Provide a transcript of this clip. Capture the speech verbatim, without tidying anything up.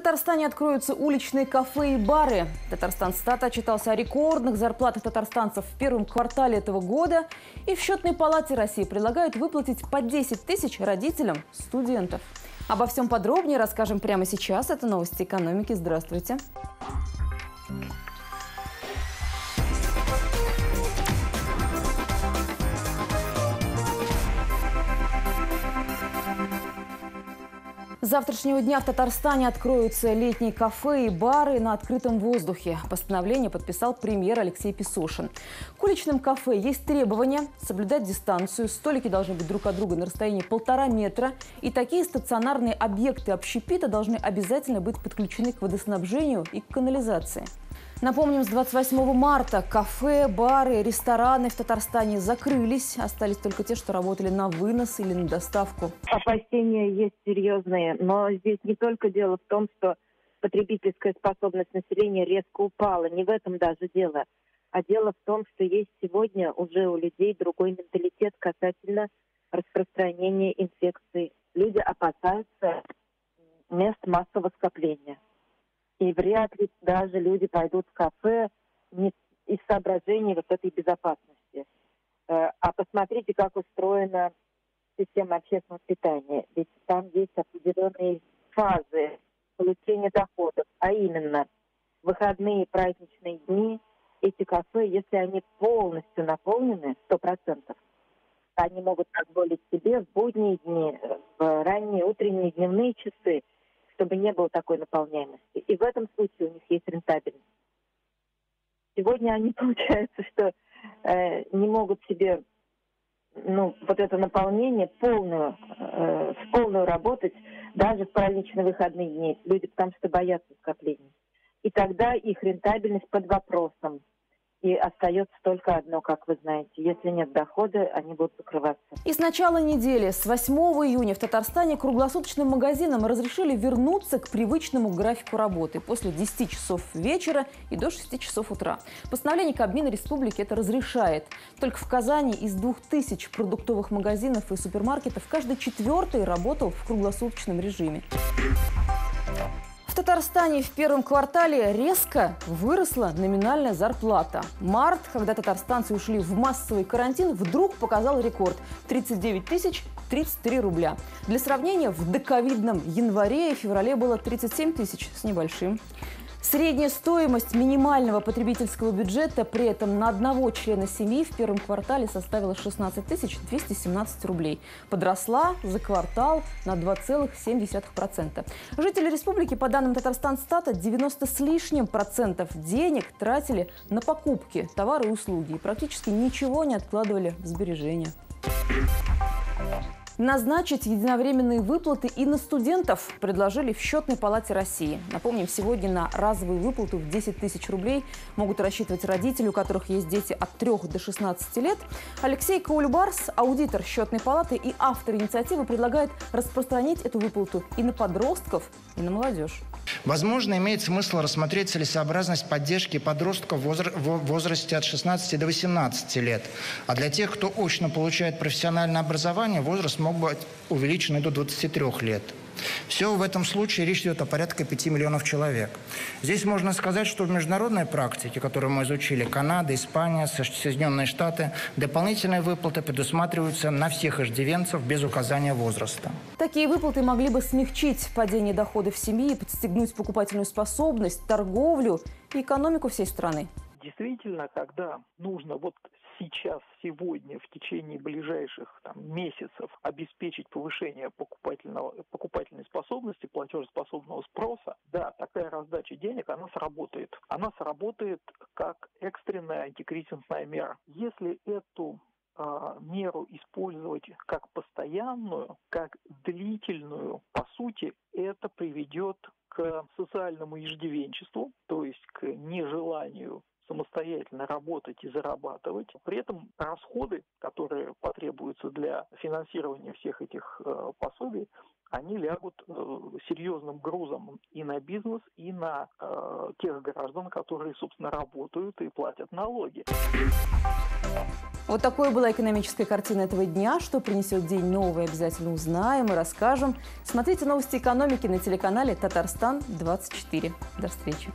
Татарстане откроются уличные кафе и бары. Татарстанстат отчитался о рекордных зарплатах татарстанцев в первом квартале этого года. И в Счетной палате России предлагают выплатить по десять тысяч родителям студентов. Обо всем подробнее расскажем прямо сейчас. Это новости экономики. Здравствуйте. С завтрашнего дня в Татарстане откроются летние кафе и бары на открытом воздухе. Постановление подписал премьер Алексей Песошин. К уличным кафе есть требования соблюдать дистанцию. Столики должны быть друг от друга на расстоянии полтора метра. И такие стационарные объекты общепита должны обязательно быть подключены к водоснабжению и к канализации. Напомним, с двадцать восьмого марта кафе, бары, рестораны в Татарстане закрылись. Остались только те, что работали на вынос или на доставку. Опасения есть серьезные, но здесь не только дело в том, что потребительская способность населения резко упала. Не в этом даже дело. А дело в том, что есть сегодня уже у людей другой менталитет касательно распространения инфекции. Люди опасаются мест массового скопления. И вряд ли даже люди пойдут в кафе не из соображений вот этой безопасности. А посмотрите, как устроена система общественного питания. Ведь там есть определенные фазы получения доходов. А именно, выходные и праздничные дни эти кафе, если они полностью наполнены, сто процентов, они могут позволить себе в будние дни, в ранние утренние дневные часы, чтобы не было такой наполняемости. И в этом случае у них есть рентабельность. Сегодня они, получается, что э, не могут себе ну, вот это наполнение полную, э, в полную работать даже в праздничные выходные дни. Люди потому что боятся скопления. И тогда их рентабельность под вопросом. И остается только одно, как вы знаете. Если нет дохода, они будут закрываться. И с начала недели, с восьмого июня, в Татарстане круглосуточным магазинам разрешили вернуться к привычному графику работы после десяти часов вечера и до шести часов утра. Постановление Кабмина Республики это разрешает. Только в Казани из двух тысяч продуктовых магазинов и супермаркетов каждый четвертый работал в круглосуточном режиме. В Татарстане в первом квартале резко выросла номинальная зарплата. Март, когда татарстанцы ушли в массовый карантин, вдруг показал рекорд – тридцать девять тысяч тридцать три рубля. Для сравнения, в доковидном январе и феврале было тридцать семь тысяч с небольшим. Средняя стоимость минимального потребительского бюджета при этом на одного члена семьи в первом квартале составила шестнадцать тысяч двести семнадцать рублей. Подросла за квартал на два целых семь десятых процента. Жители республики, по данным Татарстанстата, девяносто с лишним процентов денег тратили на покупки, товары и услуги. И практически ничего не откладывали в сбережения. Назначить единовременные выплаты и на студентов предложили в Счетной палате России. Напомним, сегодня на разовую выплату в десять тысяч рублей могут рассчитывать родители, у которых есть дети от трёх до шестнадцати лет. Алексей Каульбарс, аудитор Счетной палаты и автор инициативы, предлагает распространить эту выплату и на подростков, и на молодежь. Возможно, имеет смысл рассмотреть целесообразность поддержки подростков в возрасте от шестнадцати до восемнадцати лет. А для тех, кто очно получает профессиональное образование, возраст мог быть увеличен до двадцати трёх лет. Все в этом случае речь идет о порядка пяти миллионов человек. Здесь можно сказать, что в международной практике, которую мы изучили, Канада, Испания, Соединенные Штаты, дополнительные выплаты предусматриваются на всех иждивенцев без указания возраста. Такие выплаты могли бы смягчить падение доходов семьи, подстегнуть покупательную способность, торговлю и экономику всей страны. Действительно, когда нужно вот сейчас, сегодня, в течение ближайших там, месяцев обеспечить повышение покупательного, покупательной способности, платежеспособного спроса, да, такая раздача денег, она сработает. Она сработает как экстренная антикризисная мера. Если эту э, меру использовать как постоянную, как длительную, по сути, это приведет к социальному иждивенчеству, то есть к нежеланию самостоятельно работать и зарабатывать. При этом расходы, которые потребуются для финансирования всех этих э, пособий, они лягут серьезным грузом и на бизнес, и на э, тех граждан, которые, собственно, работают и платят налоги. Вот такой была экономическая картина этого дня. Что принесет день новый, обязательно узнаем и расскажем. Смотрите новости экономики на телеканале Татарстан двадцать четыре. До встречи.